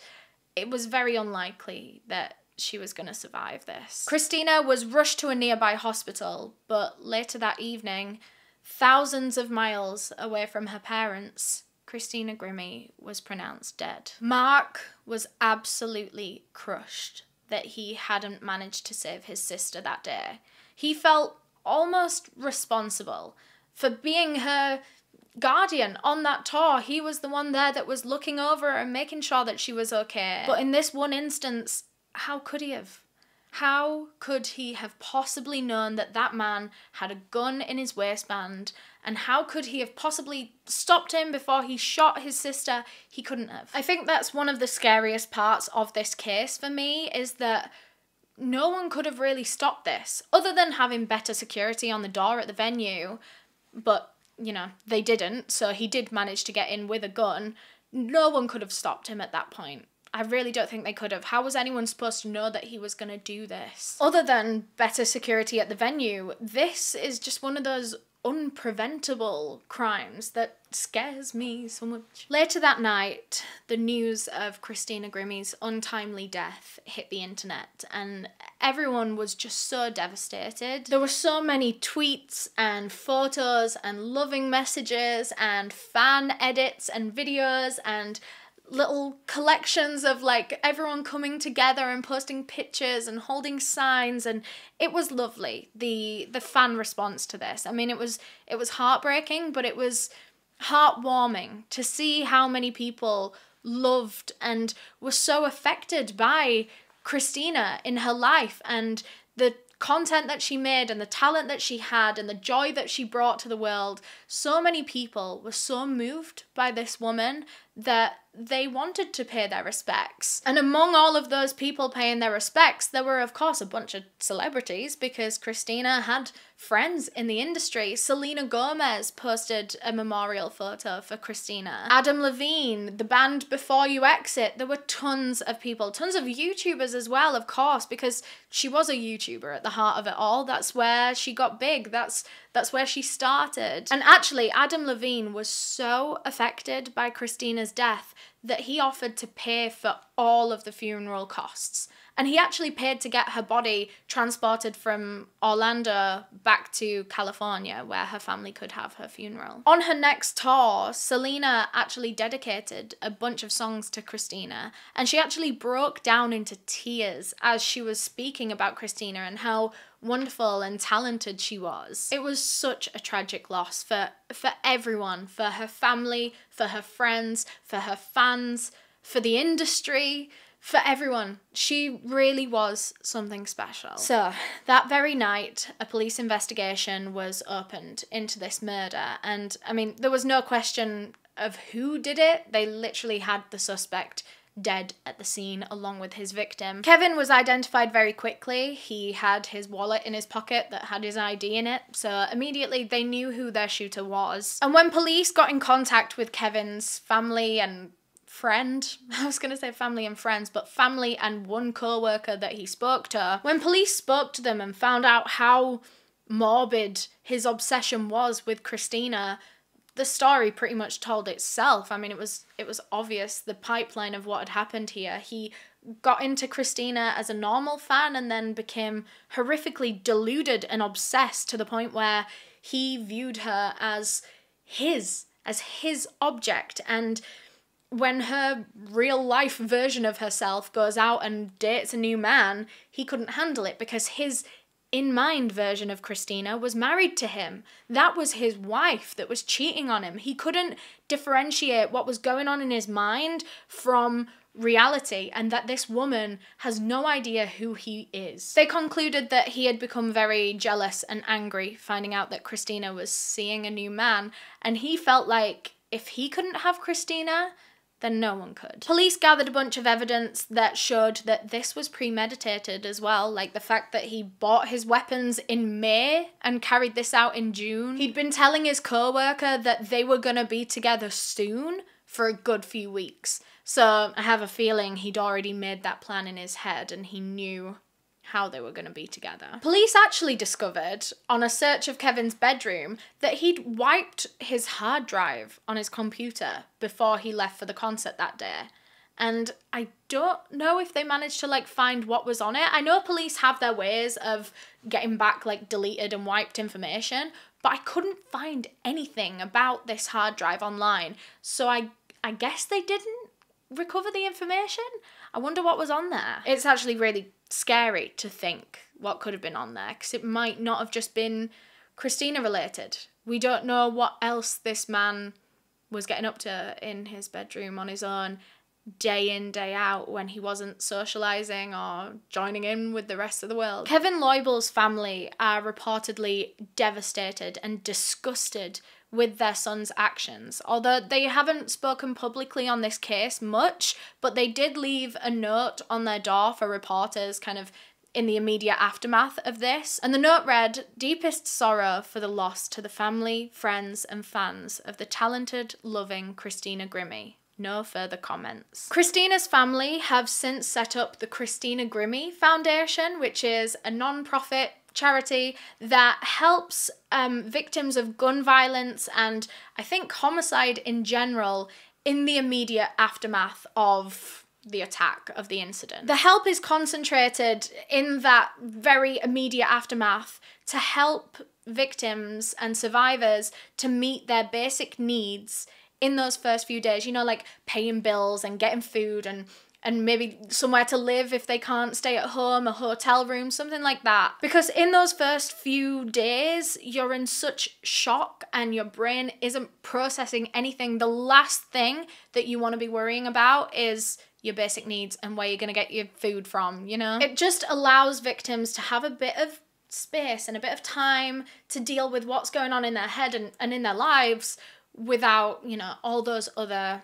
it was very unlikely that she was going to survive this. Christina was rushed to a nearby hospital, but later that evening, thousands of miles away from her parents, Christina Grimmie was pronounced dead. Mark was absolutely crushed that he hadn't managed to save his sister that day. He felt almost responsible for being her guardian on that tour. He was the one there that was looking over her and making sure that she was okay. But in this one instance, how could he have? How could he have possibly known that that man had a gun in his waistband? And how could he have possibly stopped him before he shot his sister? He couldn't have. I think that's one of the scariest parts of this case for me, is that no one could have really stopped this, other than having better security on the door at the venue. But, you know, they didn't, so he did manage to get in with a gun. No one could have stopped him at that point. I really don't think they could have. How was anyone supposed to know that he was going to do this? Other than better security at the venue, this is just one of those unpreventable crimes that scares me so much. Later that night, the news of Christina Grimmie's untimely death hit the internet and everyone was just so devastated. There were so many tweets and photos and loving messages and fan edits and videos and little collections of like everyone coming together and posting pictures and holding signs, and it was lovely, the the fan response to this. I mean, it was it was heartbreaking, but it was heartwarming to see how many people loved and were so affected by Christina in her life and the content that she made and the talent that she had and the joy that she brought to the world. So many people were so moved by this woman that they wanted to pay their respects. And among all of those people paying their respects, there were of course a bunch of celebrities, because Christina had friends in the industry. Selena Gomez posted a memorial photo for Christina. Adam Levine, the band Before You Exit. There were tons of people, tons of YouTubers as well, of course, because she was a YouTuber at the heart of it all. That's where she got big. That's that's where she started. And actually, Adam Levine was so affected by Christina's death that he offered to pay for all of the funeral costs. And he actually paid to get her body transported from Orlando back to California, where her family could have her funeral. On her next tour, Selena actually dedicated a bunch of songs to Christina, and she actually broke down into tears as she was speaking about Christina and how wonderful and talented she was. It was such a tragic loss for, for everyone, for her family, for her friends, for her fans, for the industry, for everyone. She really was something special. So that very night, a police investigation was opened into this murder. And I mean, there was no question of who did it. They literally had the suspect dead at the scene along with his victim. Kevin was identified very quickly. He had his wallet in his pocket that had his I D in it. So immediately they knew who their shooter was. And when police got in contact with Kevin's family and friend, I was going to say family and friends, but family and one co-worker that he spoke to. When police spoke to them and found out how morbid his obsession was with Christina, the story pretty much told itself. I mean, it was it was obvious, the pipeline of what had happened here. He got into Christina as a normal fan and then became horrifically deluded and obsessed to the point where he viewed her as his, as his object. And when her real-life version of herself goes out and dates a new man, he couldn't handle it because his in mind version of Christina was married to him. That was his wife that was cheating on him. He couldn't differentiate what was going on in his mind from reality, and that this woman has no idea who he is. They concluded that he had become very jealous and angry, finding out that Christina was seeing a new man, and he felt like if he couldn't have Christina, then no one could. Police gathered a bunch of evidence that showed that this was premeditated as well, like the fact that he bought his weapons in May and carried this out in June. He'd been telling his co-worker that they were gonna be together soon for a good few weeks. So I have a feeling he'd already made that plan in his head and he knew how they were going to be together. Police actually discovered, on a search of Kevin's bedroom, that he'd wiped his hard drive on his computer before he left for the concert that day. And I don't know if they managed to like find what was on it. I know police have their ways of getting back like deleted and wiped information, but I couldn't find anything about this hard drive online. So I, I guess they didn't recover the information. I wonder what was on there. It's actually really scary to think what could have been on there, because it might not have just been Christina related. We don't know what else this man was getting up to in his bedroom on his own day in, day out, when he wasn't socializing or joining in with the rest of the world. Kevin Loibl's family are reportedly devastated and disgusted with their son's actions, although they haven't spoken publicly on this case much, but they did leave a note on their door for reporters kind of in the immediate aftermath of this. And the note read, "Deepest sorrow for the loss to the family, friends and fans of the talented, loving Christina Grimmie. No further comments." Christina's family have since set up the Christina Grimmie Foundation, which is a non-profit charity that helps um, victims of gun violence and I think homicide in general in the immediate aftermath of the attack, of the incident. The help is concentrated in that very immediate aftermath to help victims and survivors to meet their basic needs in those first few days, you know, like paying bills and getting food and and maybe somewhere to live if they can't stay at home, a hotel room, something like that. Because in those first few days, you're in such shock and your brain isn't processing anything. The last thing that you want to be worrying about is your basic needs and where you're going to get your food from, you know? It just allows victims to have a bit of space and a bit of time to deal with what's going on in their head and, and in their lives without, you know, all those other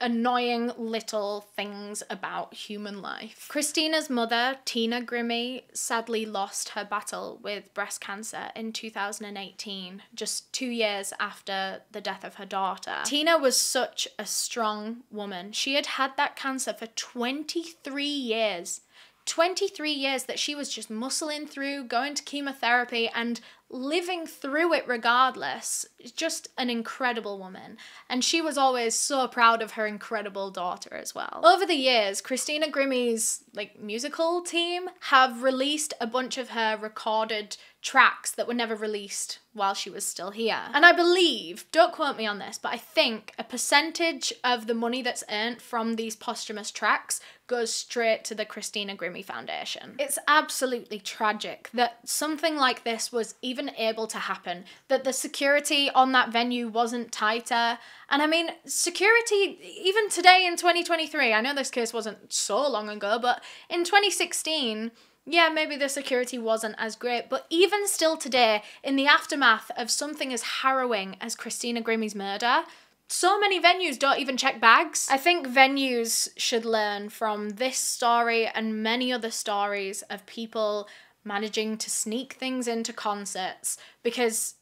annoying little things about human life. Christina's mother, Tina Grimmie, sadly lost her battle with breast cancer in two thousand eighteen, just two years after the death of her daughter. Tina was such a strong woman. She had had that cancer for twenty-three years. twenty-three years that she was just muscling through, going to chemotherapy and living through it regardless. Just an incredible woman. And she was always so proud of her incredible daughter as well. Over the years, Christina Grimmie's like musical team have released a bunch of her recorded tracks that were never released while she was still here. And I believe, don't quote me on this, but I think a percentage of the money that's earned from these posthumous tracks goes straight to the Christina Grimmie Foundation. It's absolutely tragic that something like this was even able to happen, that the security on that venue wasn't tighter. And I mean, security, even today in twenty twenty-three, I know this case wasn't so long ago, but in twenty sixteen, yeah, maybe the security wasn't as great, but even still today, in the aftermath of something as harrowing as Christina Grimmie's murder, so many venues don't even check bags. I think venues should learn from this story and many other stories of people managing to sneak things into concerts, because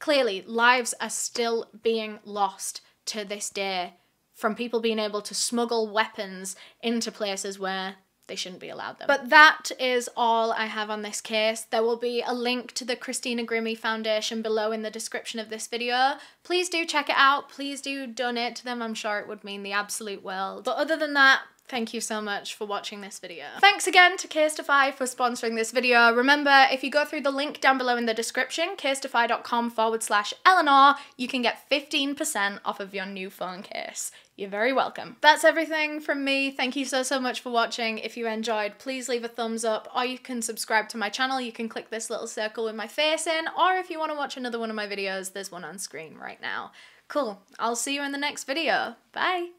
clearly lives are still being lost to this day from people being able to smuggle weapons into places where they shouldn't be allowed them. But that is all I have on this case. There will be a link to the Christina Grimmie Foundation below in the description of this video. Please do check it out. Please do donate to them. I'm sure it would mean the absolute world. But other than that, Thank you so much for watching this video. Thanks again to Casetify for sponsoring this video. Remember, if you go through the link down below in the description, casetify.com forward slash Eleanor, you can get fifteen percent off of your new phone case. You're very welcome. That's everything from me. Thank you so, so much for watching. If you enjoyed, please leave a thumbs up, or you can subscribe to my channel. You can click this little circle with my face in, or if you want to watch another one of my videos, there's one on screen right now. Cool. I'll see you in the next video. Bye.